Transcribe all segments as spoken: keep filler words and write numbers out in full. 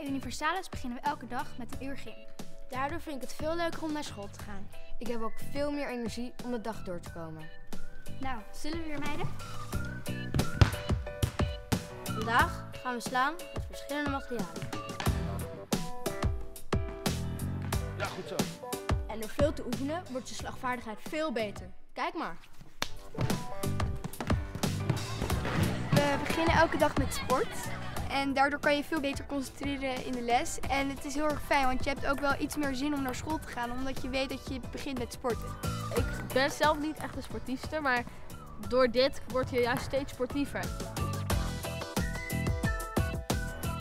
Bij Universalis beginnen we elke dag met een uur gym. Daardoor vind ik het veel leuker om naar school te gaan. Ik heb ook veel meer energie om de dag door te komen. Nou, zullen we weer meiden? Vandaag gaan we slaan met verschillende materialen. Ja, goed zo. En door veel te oefenen wordt je slagvaardigheid veel beter. Kijk maar. We beginnen elke dag met sport. En daardoor kan je veel beter concentreren in de les. En het is heel erg fijn, want je hebt ook wel iets meer zin om naar school te gaan. Omdat je weet dat je begint met sporten. Ik ben zelf niet echt de sportiefste, maar door dit word je juist steeds sportiever.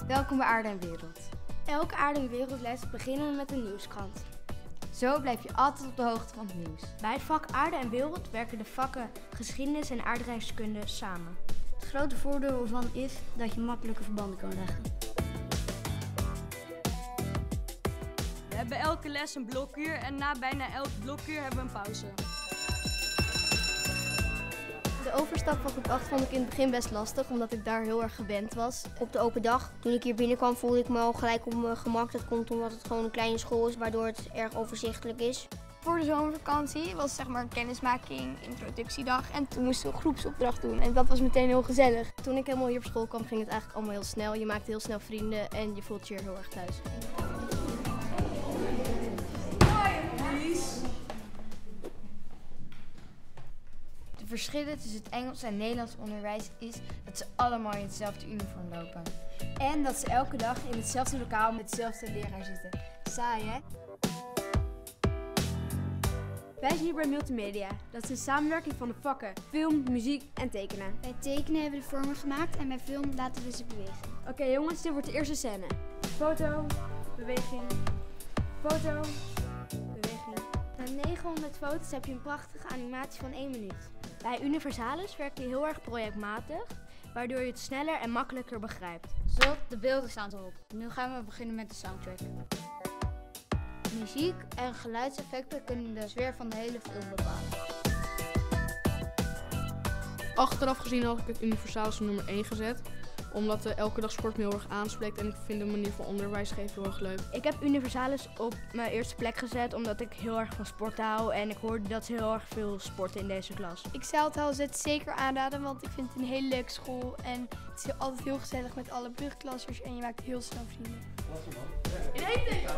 Welkom bij Aarde en Wereld. Elke Aarde en Wereldles beginnen we met een nieuwskrant. Zo blijf je altijd op de hoogte van het nieuws. Bij het vak Aarde en Wereld werken de vakken geschiedenis en aardrijkskunde samen. Het grote voordeel ervan is dat je makkelijke verbanden kan leggen. We hebben elke les een blokuur en na bijna elk blokuur hebben we een pauze. De overstap van groep acht vond ik in het begin best lastig, omdat ik daar heel erg gewend was. Op de open dag, toen ik hier binnenkwam, voelde ik me al gelijk op mijn gemak. Dat komt omdat het gewoon een kleine school is, waardoor het erg overzichtelijk is. Voor de zomervakantie was zeg maar een kennismaking, introductiedag en toen moesten we een groepsopdracht doen en dat was meteen heel gezellig. Toen ik helemaal hier op school kwam ging het eigenlijk allemaal heel snel. Je maakt heel snel vrienden en je voelt je er heel erg thuis. De verschillen tussen het Engels en Nederlands onderwijs is dat ze allemaal in hetzelfde uniform lopen. En dat ze elke dag in hetzelfde lokaal met dezelfde leraar zitten. Saai hè? Wij zijn hier bij multimedia. Dat is een samenwerking van de vakken film, muziek en tekenen. Bij tekenen hebben we de vormen gemaakt en bij film laten we ze bewegen. Oké okay, jongens, dit wordt de eerste scène. Foto, beweging, foto, beweging. Na negenhonderd foto's heb je een prachtige animatie van één minuut. Bij Universalis werk je heel erg projectmatig, waardoor je het sneller en makkelijker begrijpt. Zo, de beelden staan erop. Nu gaan we beginnen met de soundtrack. Muziek en geluidseffecten kunnen de sfeer van de hele film bepalen. Achteraf gezien had ik het Universalis op nummer één gezet. Omdat uh, elke dag sport me heel erg aanspreekt en ik vind de manier van onderwijs geven heel erg leuk. Ik heb Universalis op mijn eerste plek gezet omdat ik heel erg van sport hou. En ik hoorde dat ze heel erg veel sporten in deze klas. Ik zou het al zet zeker aanraden, want ik vind het een hele leuke school. En het is altijd heel gezellig met alle brugklassers en je maakt heel snel vrienden. In één ding!